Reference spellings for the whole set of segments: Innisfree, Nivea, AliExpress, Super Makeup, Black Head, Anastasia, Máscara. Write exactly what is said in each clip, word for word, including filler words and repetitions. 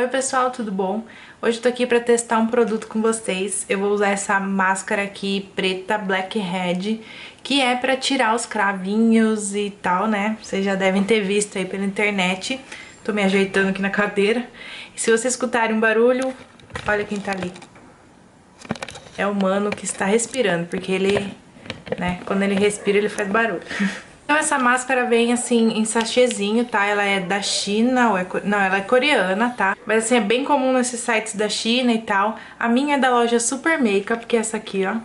Oi pessoal, tudo bom? Hoje eu tô aqui pra testar um produto com vocês. Eu vou usar essa máscara aqui, preta, Black Head, que é pra tirar os cravinhos e tal, né? Vocês já devem ter visto aí pela internet. Tô me ajeitando aqui na cadeira. E se vocês escutarem um barulho, olha quem tá ali. É o mano que está respirando, porque ele, né, quando ele respira ele faz barulho. Então essa máscara vem assim em sachêzinho, tá? Ela é da China, ou é... não, ela é coreana, tá? Mas assim, é bem comum nesses sites da China e tal. A minha é da loja Super Makeup, que é essa aqui, ó.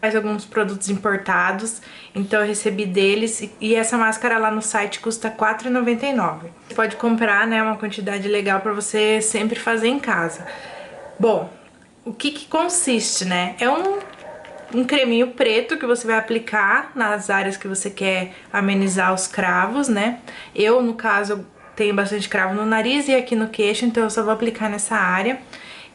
Faz alguns produtos importados, então eu recebi deles. E essa máscara lá no site custa quatro reais e noventa e nove centavos. Você pode comprar, né, uma quantidade legal pra você sempre fazer em casa. Bom, o que que consiste, né? É um... um creminho preto que você vai aplicar nas áreas que você quer amenizar os cravos, né? Eu, no caso, tenho bastante cravo no nariz e aqui no queixo, então eu só vou aplicar nessa área.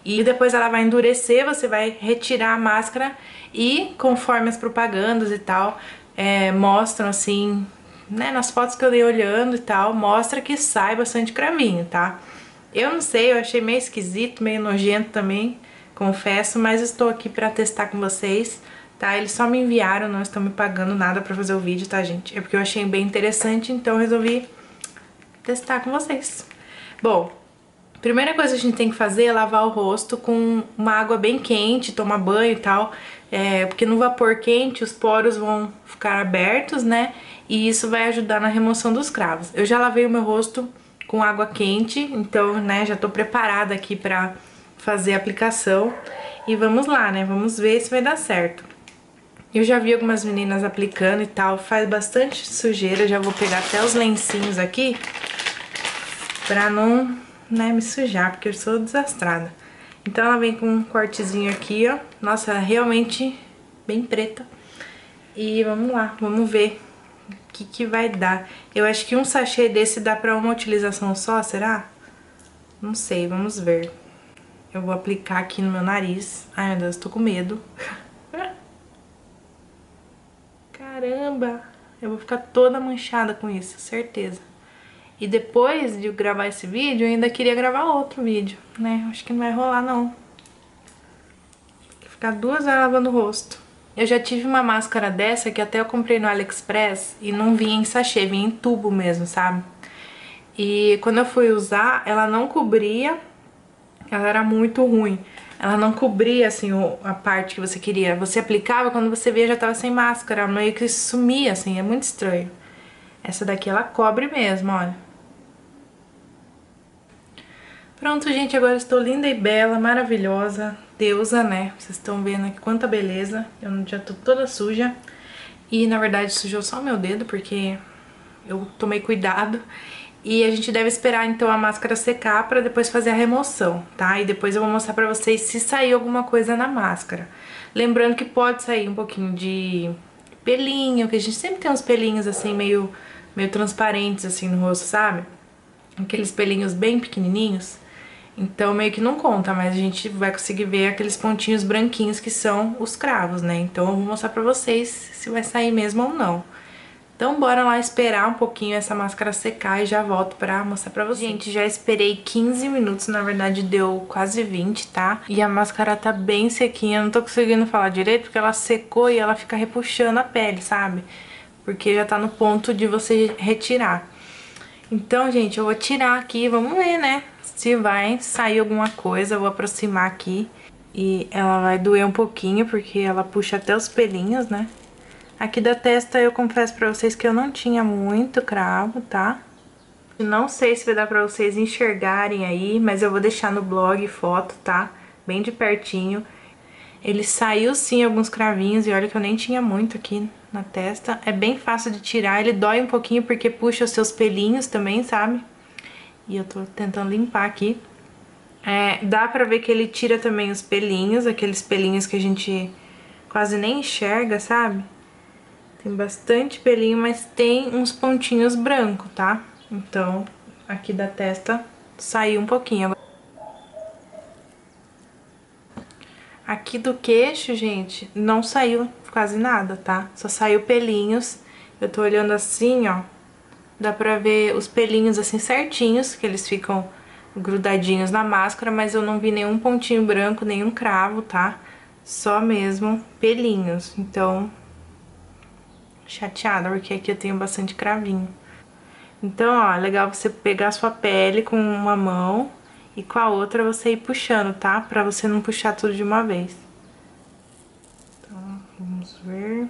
E depois ela vai endurecer, você vai retirar a máscara e, conforme as propagandas e tal, é, mostram assim, né, nas fotos que eu dei olhando e tal, mostra que sai bastante cravinho, tá? Eu não sei, eu achei meio esquisito, meio nojento também, confesso, mas estou aqui pra testar com vocês, tá? Eles só me enviaram, não estão me pagando nada pra fazer o vídeo, tá, gente? É porque eu achei bem interessante, então resolvi testar com vocês. Bom, primeira coisa que a gente tem que fazer é lavar o rosto com uma água bem quente, tomar banho e tal, é, porque no vapor quente os poros vão ficar abertos, né? E isso vai ajudar na remoção dos cravos. Eu já lavei o meu rosto com água quente, então, né, já tô preparada aqui pra fazer a aplicação e vamos lá, né? Vamos ver se vai dar certo. Eu já vi algumas meninas aplicando e tal, faz bastante sujeira, já vou pegar até os lencinhos aqui pra não, né, me sujar, porque eu sou desastrada. Então ela vem com um cortezinho aqui, ó. Nossa, ela é realmente bem preta. E vamos lá, vamos ver o que que vai dar. Eu acho que um sachê desse dá pra uma utilização só, será? Não sei, vamos ver. Eu vou aplicar aqui no meu nariz. Ai, meu Deus, tô com medo. Caramba! Eu vou ficar toda manchada com isso, certeza. E depois de eu gravar esse vídeo, eu ainda queria gravar outro vídeo, né? Acho que não vai rolar, não. Vou ficar duas horas lavando o rosto. Eu já tive uma máscara dessa que até eu comprei no AliExpress e não vinha em sachê, vinha em tubo mesmo, sabe? E quando eu fui usar, ela não cobria... Ela era muito ruim, ela não cobria assim a parte que você queria. Você aplicava, quando você via já tava sem máscara, meio que sumia assim, é muito estranho. Essa daqui ela cobre mesmo, olha. Pronto, gente, agora estou linda e bela, maravilhosa, deusa, né? Vocês estão vendo aqui quanta beleza, eu já tô toda suja. E na verdade sujou só meu dedo, porque eu tomei cuidado. E a gente deve esperar, então, a máscara secar pra depois fazer a remoção, tá? E depois eu vou mostrar pra vocês se sair alguma coisa na máscara. Lembrando que pode sair um pouquinho de pelinho, que a gente sempre tem uns pelinhos, assim, meio, meio transparentes, assim, no rosto, sabe? Aqueles pelinhos bem pequenininhos. Então, meio que não conta, mas a gente vai conseguir ver aqueles pontinhos branquinhos que são os cravos, né? Então, eu vou mostrar pra vocês se vai sair mesmo ou não. Então bora lá esperar um pouquinho essa máscara secar e já volto pra mostrar pra vocês. Gente, já esperei quinze minutos, na verdade deu quase vinte, tá? E a máscara tá bem sequinha, eu não tô conseguindo falar direito porque ela secou e ela fica repuxando a pele, sabe? Porque já tá no ponto de você retirar. Então, gente, eu vou tirar aqui, vamos ver, né? Se vai sair alguma coisa, eu vou aproximar aqui. E ela vai doer um pouquinho porque ela puxa até os pelinhos, né? Aqui da testa eu confesso pra vocês que eu não tinha muito cravo, tá? Não sei se vai dar pra vocês enxergarem aí, mas eu vou deixar no blog foto, tá? Bem de pertinho. Ele saiu sim alguns cravinhos e olha que eu nem tinha muito aqui na testa. É bem fácil de tirar, ele dói um pouquinho porque puxa os seus pelinhos também, sabe? E eu tô tentando limpar aqui. É, dá pra ver que ele tira também os pelinhos, aqueles pelinhos que a gente quase nem enxerga, sabe? Tem bastante pelinho, mas tem uns pontinhos brancos, tá? Então, aqui da testa saiu um pouquinho. Aqui do queixo, gente, não saiu quase nada, tá? Só saiu pelinhos. Eu tô olhando assim, ó. Dá pra ver os pelinhos assim certinhos, que eles ficam grudadinhos na máscara, mas eu não vi nenhum pontinho branco, nenhum cravo, tá? Só mesmo pelinhos, então chateada, porque aqui eu tenho bastante cravinho. Então, ó, é legal você pegar a sua pele com uma mão e com a outra você ir puxando, tá? Pra você não puxar tudo de uma vez. Então, vamos ver.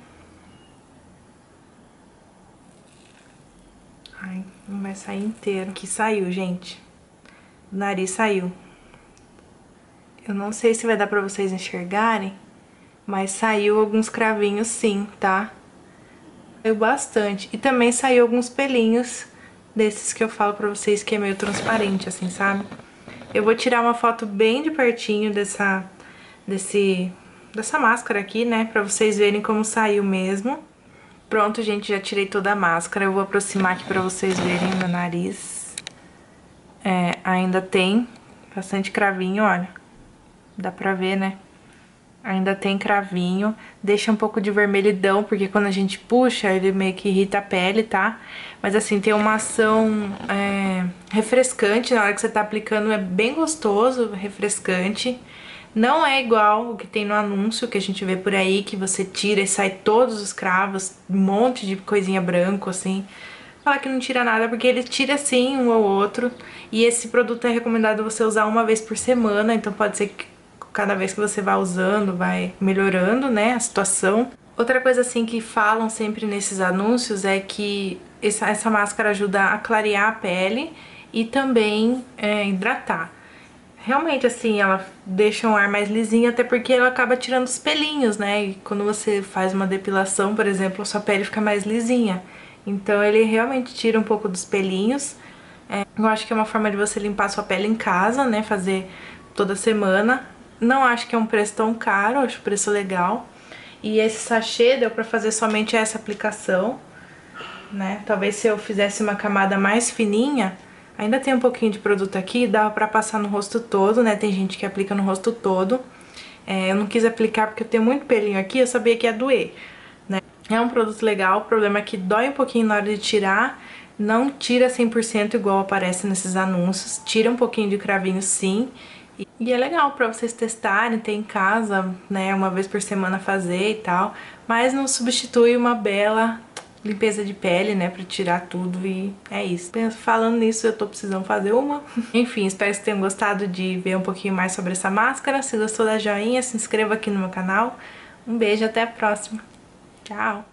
Ai, não vai sair inteiro. Aqui saiu, gente. O nariz saiu. Eu não sei se vai dar pra vocês enxergarem, mas saiu alguns cravinhos sim, tá? Saiu bastante. E também saiu alguns pelinhos desses que eu falo pra vocês que é meio transparente, assim, sabe? Eu vou tirar uma foto bem de pertinho dessa, desse, dessa máscara aqui, né? Pra vocês verem como saiu mesmo. Pronto, gente, já tirei toda a máscara. Eu vou aproximar aqui pra vocês verem meu nariz. É, ainda tem bastante cravinho, olha. Dá pra ver, né? Ainda tem cravinho. Deixa um pouco de vermelhidão, porque quando a gente puxa, ele meio que irrita a pele, tá? Mas assim, tem uma ação... É... refrescante, na hora que você tá aplicando é bem gostoso, refrescante. Não é igual o que tem no anúncio que a gente vê por aí, que você tira e sai todos os cravos, um monte de coisinha branco, assim. Falar que não tira nada, porque ele tira sim um ou outro. E esse produto é recomendado você usar uma vez por semana, então pode ser que cada vez que você vai usando, vai melhorando, né, a situação. Outra coisa assim que falam sempre nesses anúncios é que essa, essa máscara ajuda a clarear a pele e também é, hidratar. Realmente, assim, ela deixa um ar mais lisinho, até porque ela acaba tirando os pelinhos, né? E quando você faz uma depilação, por exemplo, a sua pele fica mais lisinha. Então ele realmente tira um pouco dos pelinhos. É, eu acho que é uma forma de você limpar a sua pele em casa, né? Fazer toda semana. Não acho que é um preço tão caro, acho o preço legal. E esse sachê deu pra fazer somente essa aplicação, né? Talvez se eu fizesse uma camada mais fininha... Ainda tem um pouquinho de produto aqui, dá pra passar no rosto todo, né? Tem gente que aplica no rosto todo. É, eu não quis aplicar porque eu tenho muito pelinho aqui, eu sabia que ia doer, né? É um produto legal, o problema é que dói um pouquinho na hora de tirar. Não tira cem por cento igual aparece nesses anúncios, tira um pouquinho de cravinho sim. E, e é legal pra vocês testarem, ter em casa, né? Uma vez por semana fazer e tal. Mas não substitui uma bela... limpeza de pele, né, pra tirar tudo e é isso. Falando nisso, eu tô precisando fazer uma. Enfim, espero que vocês tenham gostado de ver um pouquinho mais sobre essa máscara. Se gostou, dá joinha, se inscreva aqui no meu canal. Um beijo, até a próxima. Tchau!